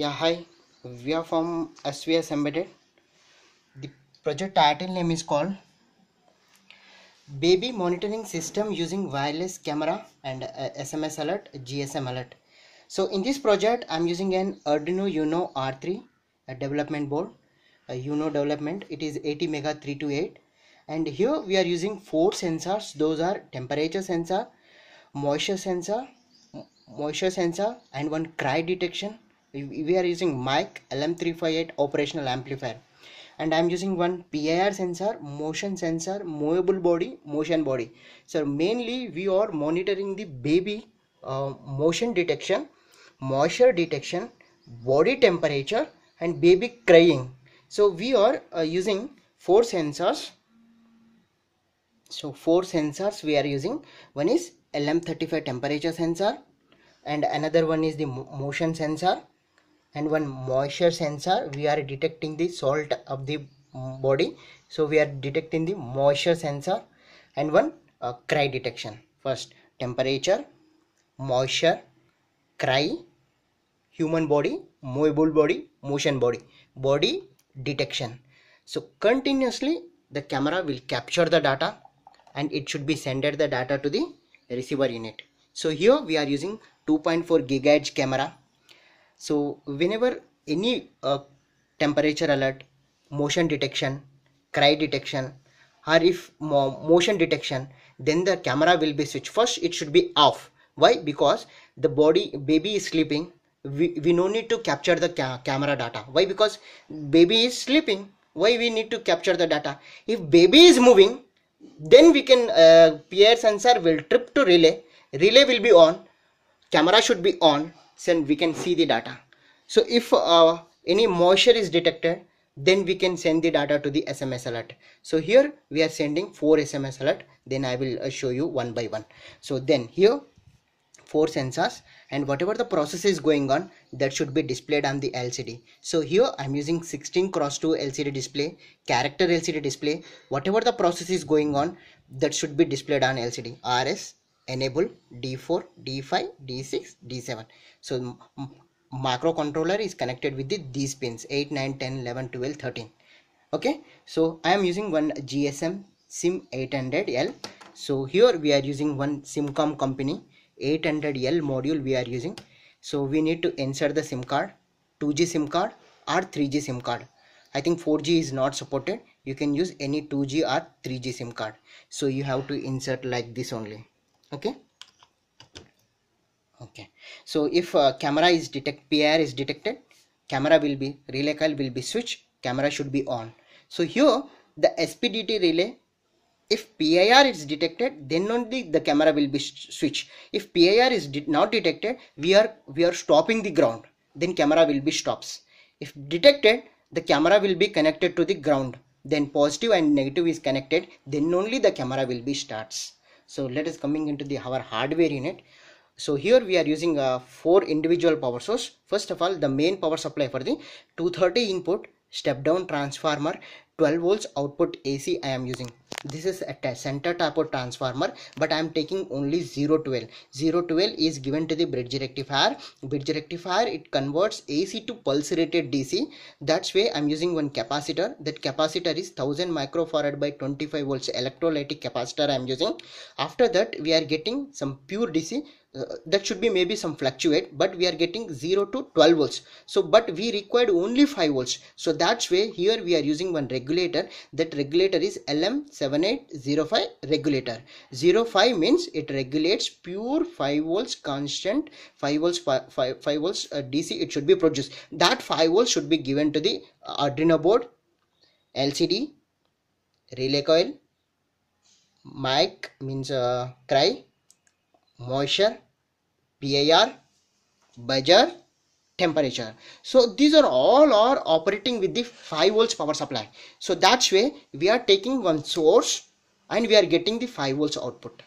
Yeah, hi, we are from SVS Embedded. The project title name is called Baby Monitoring System Using Wireless Camera and SMS Alert, GSM Alert. So in this project, I am using an Arduino UNO R3 development board, UNO development. It is AT 328, and here we are using four sensors. Those are temperature sensor, moisture sensor, and one cry detection. We are using mic, LM358 operational amplifier, and I am using one PIR sensor, motion sensor, movable body, motion body. So mainly we are monitoring the baby motion detection, moisture detection, body temperature, and baby crying. So we are using four sensors. So four sensors we are using. One is LM35 temperature sensor, and another one is the motion sensor, and one moisture sensor. We are detecting the salt of the body, so we are detecting the moisture sensor, and one cry detection. First, temperature, moisture, cry, human body, movable body, motion body, body detection. So continuously the camera will capture the data, and it should be sended the data to the receiver unit. So here we are using 2.4 GHz camera. So whenever any temperature alert, motion detection, cry detection, or if motion detection, then the camera will be switched. First it should be off. Why? Because the baby is sleeping. We no need to capture the camera data. Why? Because baby is sleeping. Why we need to capture the data? If baby is moving, then we can PIR sensor will trip to relay. Relay will be on. Camera should be on, so we can see the data. So if any moisture is detected, then we can send the data to the SMS alert. So here we are sending four SMS alert. Then I will show you one by one. So then here four sensors, and whatever the process is going on, that should be displayed on the LCD. So here I am using 16x2 LCD display, character LCD display. Whatever the process is going on, that should be displayed on LCD. RS, enable, D4, D5, D6, D7. So microcontroller is connected with these pins 8, 9, 10, 11, 12, 13. Okay, so I am using one GSM SIM 800L. So here we are using one Simcom company 800L module we are using. So we need to insert the SIM card, 2G SIM card or 3G SIM card. I think 4G is not supported. You can use any 2G or 3G SIM card. So you have to insert like this only. Okay, so if camera is PIR is detected, camera will be, relay coil will be switched, camera should be on. So here the SPDT relay, if PIR is detected, then only the camera will be switched. If PIR is not detected, we are stopping the ground, then camera will be stops. If detected, the camera will be connected to the ground, then positive and negative is connected, then only the camera will be starts. So let us coming into the our hardware unit. So here we are using four individual power source. First of all, the main power supply for the 230 input step down transformer, 12 volts output AC I am using. This is a center type of transformer, but I am taking only 012. 012 is given to the bridge rectifier. Bridge rectifier, it converts AC to pulse rated DC. That's why I am using one capacitor. That capacitor is 1000 microfarad by 25 volts electrolytic capacitor I am using. After that we are getting some pure DC. That should be maybe some fluctuate, but we are getting 0 to 12 volts. So but we required only 5 volts, so that's way here we are using one regulator. That regulator is LM7805 regulator. 05 means it regulates pure 5 volts constant 5 volts DC it should be produced. That 5 volts should be given to the Arduino board, LCD, relay coil, mic means cry, moisture, PIR, buzzer, temperature. So these are all are operating with the 5 volts power supply. So that's way we are taking one source and we are getting the 5 volts output.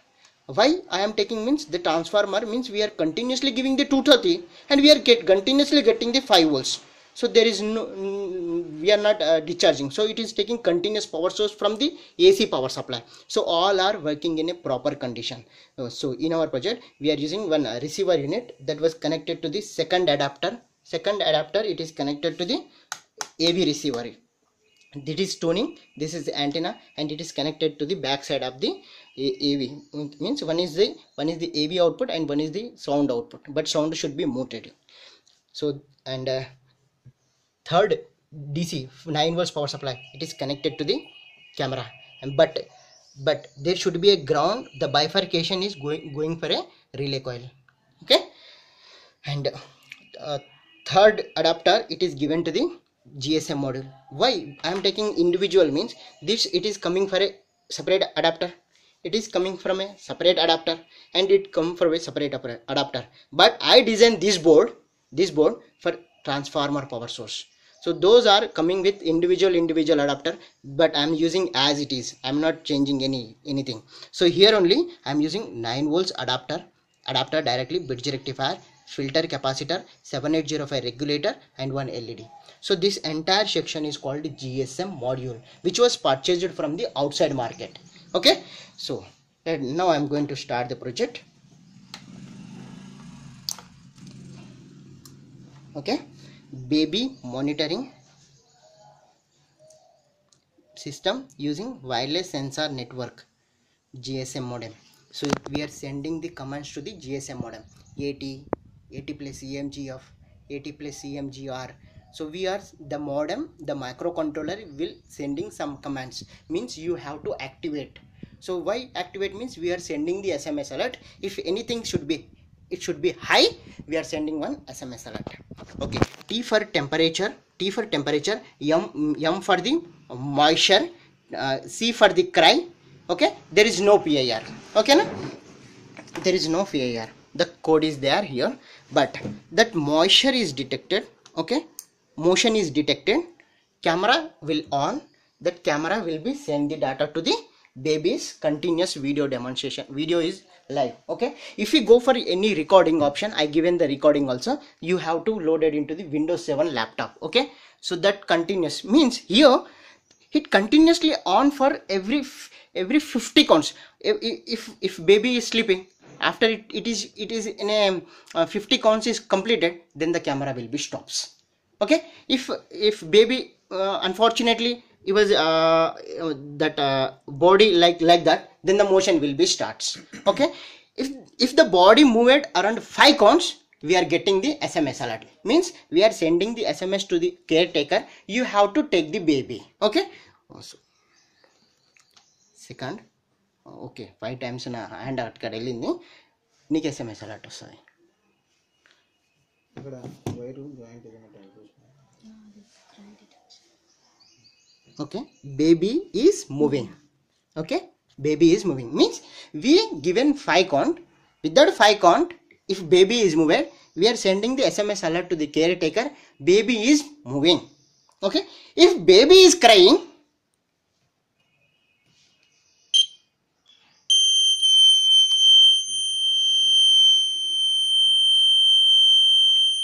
Why I am taking means the transformer means we are continuously giving the 230 and we are continuously getting the 5 volts. So there is no, we are not discharging. So it is taking continuous power source from the AC power supply. So all are working in a proper condition. So in our project we are using one receiver unit that was connected to the second adapter second adapter it is connected to the AV receiver. This is tuning, this is the antenna, and it is connected to the back side of the AV. It means one is the AV output and one is the sound output, but sound should be muted. So and third DC 9 volts power supply, it is connected to the camera, and but there should be a ground. The bifurcation is going for a relay coil. Okay, and third adapter it is given to the GSM module. Why I am taking individual means this it is coming for a separate adapter. It is coming from a separate adapter and it come from a separate adapter. But I designed this board for transformer power source. So those are coming with individual adapter, but I am using as it is. I am not changing anything. So here only I am using 9 volts adapter directly, bridge rectifier, filter capacitor, 7805 regulator and one LED. So this entire section is called GSM module, which was purchased from the outside market. Okay, so now I am going to start the project. Okay, baby monitoring system using wireless sensor network, GSM modem. So we are sending the commands to the GSM modem, AT plus CMGF, AT plus CMGR. So we are the modem, the microcontroller will sending some commands, means you have to activate. So why activate means we are sending the SMS alert. If anything should be, it should be high, we are sending one SMS alert. Okay, T for temperature, M for the moisture, C for the cry. Okay, there is no PIR. Okay, na? There is no PIR. The code is there here, but that moisture is detected. Okay, motion is detected, camera will on, that camera will be send the data to the baby's continuous video demonstration. Video is live. Okay, if you go for any recording option, I given the recording also, you have to load it into the Windows 7 laptop. Okay, so that continuous means here it continuously on for every 50 counts. If baby is sleeping, after it is in a 50 counts is completed, then the camera will be stops. Okay, if baby unfortunately it was that body like that, then the motion will be starts. Okay, if the body moved around 5 counts, we are getting the SMS alert, means we are sending the SMS to the caretaker, you have to take the baby. Okay, also second, okay, 5 times na hand out kadellini nik SMS alert ostadi. Okay, baby is moving. Okay, baby is moving means we given 5 count. With that 5 count, if baby is moving, we are sending the SMS alert to the caretaker, baby is moving. Okay, if baby is crying,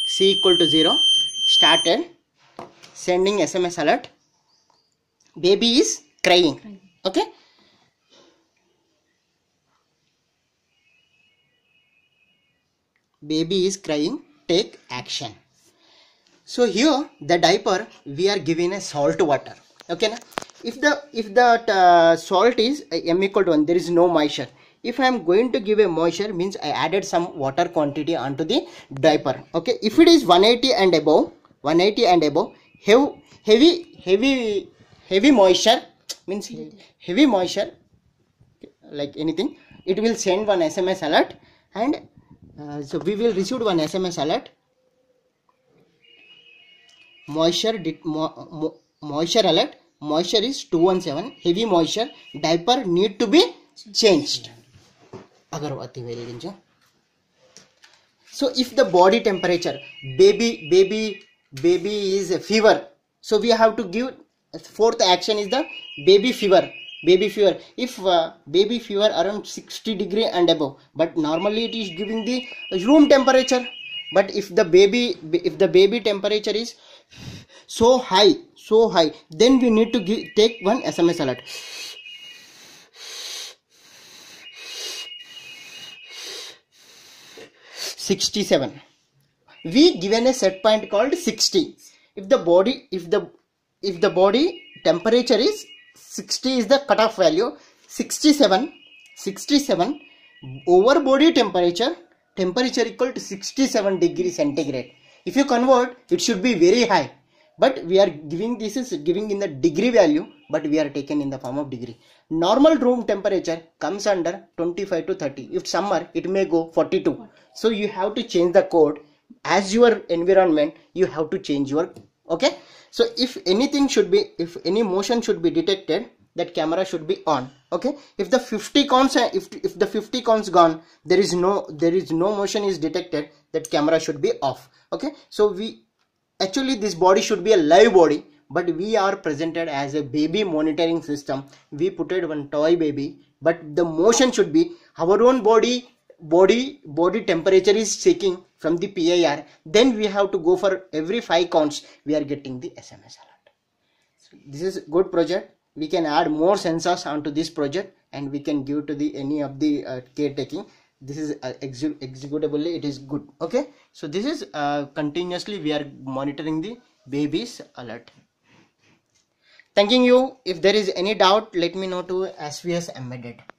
C equal to 0 started sending SMS alert, baby is crying. Okay, baby is crying, take action. So here the diaper we are giving a salt water. Okay, na? if the salt is M equal to 1, there is no moisture. If I am going to give a moisture, means I added some water quantity onto the diaper. Okay, if it is 180 and above, 180 and above, heavy moisture means heavy moisture, like anything, it will send one SMS alert, and so we will receive one SMS alert. Moisture alert. Moisture is 217. Heavy moisture. Diaper need to be changed. So if the body temperature, baby is a fever, so we have to give fourth action is the baby fever. If baby fever around 60 degrees and above, but normally it is giving the room temperature, but if the baby temperature is so high, then we need to take one SMS alert. we given a set point called 60. If the body temperature is 60 is the cutoff value, 67 over body temperature equal to 67 degree centigrade. If you convert, it should be very high, but we are giving, this is giving in the degree value, but we are taken in the form of degree. Normal room temperature comes under 25 to 30. If summer, it may go 42. So you have to change the code as your environment. You have to change your, okay. So if anything should be, if any motion should be detected, that camera should be on. Okay. If the 50 counts, if the 50 counts gone, there is no motion is detected, that camera should be off. Okay. So we actually, this body should be a live body, but we are presented as a baby monitoring system. We put it one toy baby, but the motion should be our own body temperature is checking from the PIR. Then we have to go for every 5 counts. We are getting the SMS alert. So this is good project. We can add more sensors onto this project, and we can give to the any of the caretaking. This is executably it is good. Okay, so this is continuously we are monitoring the baby's alert. Thanking you. If there is any doubt, let me know to SVS Embedded.